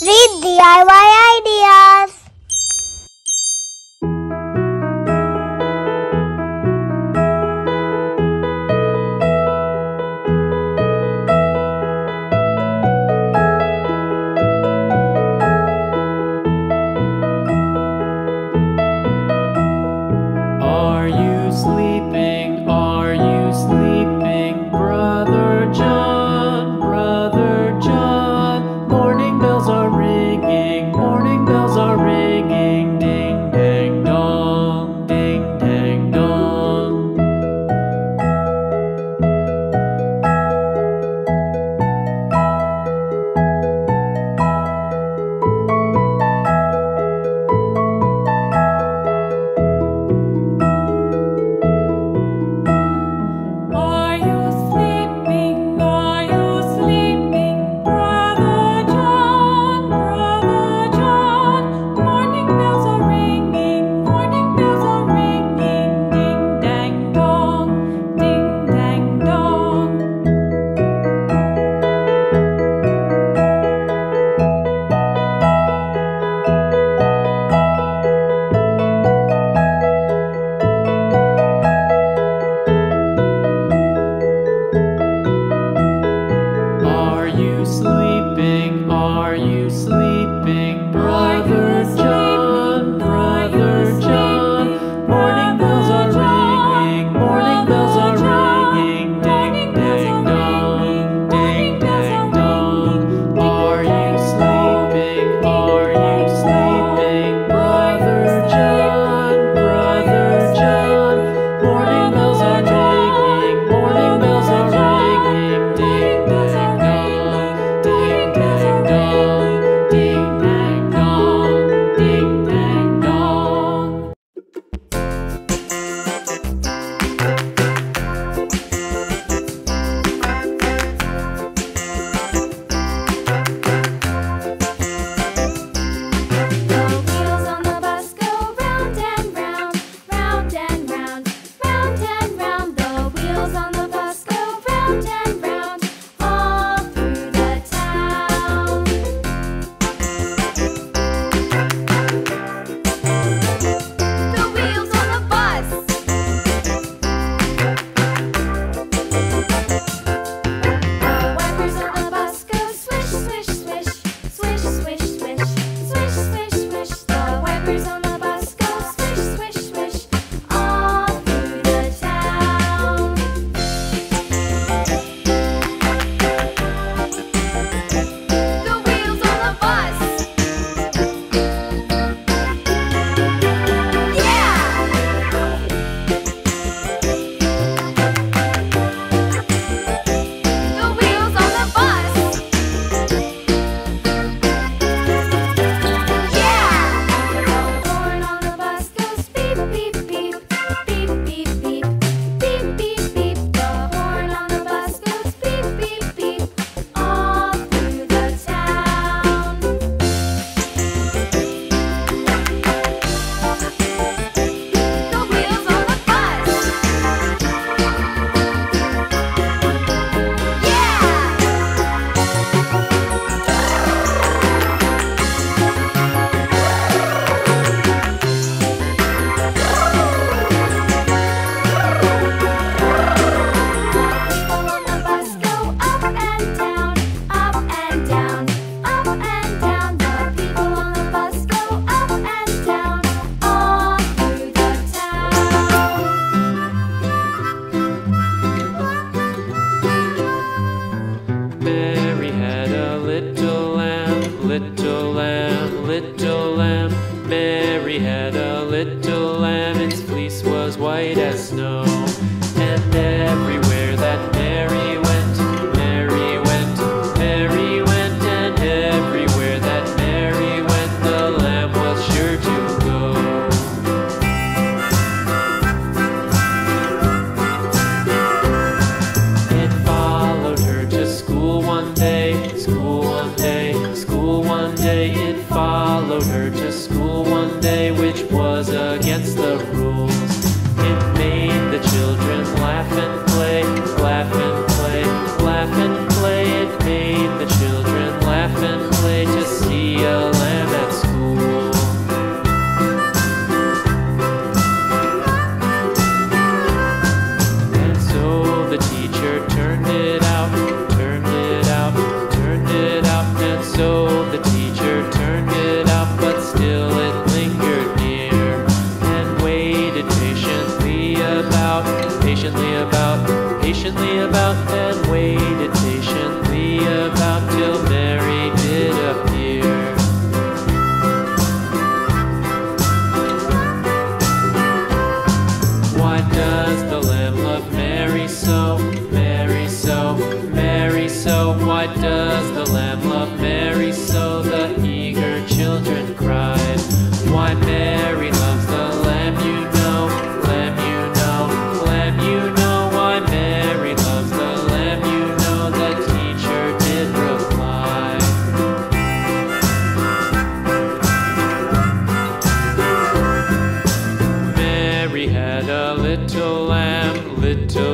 Reet DIY Ideas. Are you sleeping? Are you sleeping, Brother John? Are you sleeping, Brother John? Brother John, morning bells are ringing. Morning bells are ringing. Ding, ding, dong. Ding, ding, dong. Are you sleeping? Are you sleeping, Brother John? Brother John, morning bells are ringing. Morning bells are ringing. Ding, ding, dong. Ding, ding, dong. Little lamb, Mary had a little lamb, its fleece was white as snow. And everywhere that Mary went, and everywhere that Mary went, the lamb was sure to go. It followed her to school one day, it followed her to school one day, which was against the rules. It made the children laugh and play, laugh and play, laugh and play. It made the children laugh and play to see and at school. And so the teacher turned it out, and so the teacher turned it out, but still it lingered near, and waited patiently about, and waited patiently about till Mary did appear. Why does the Lamb love Mary so, Mary so, Mary so? Why does the Lamb love Mary so? The eager children cried. Why Mary loves the Lamb, you know, Lamb, you know, Lamb, you know.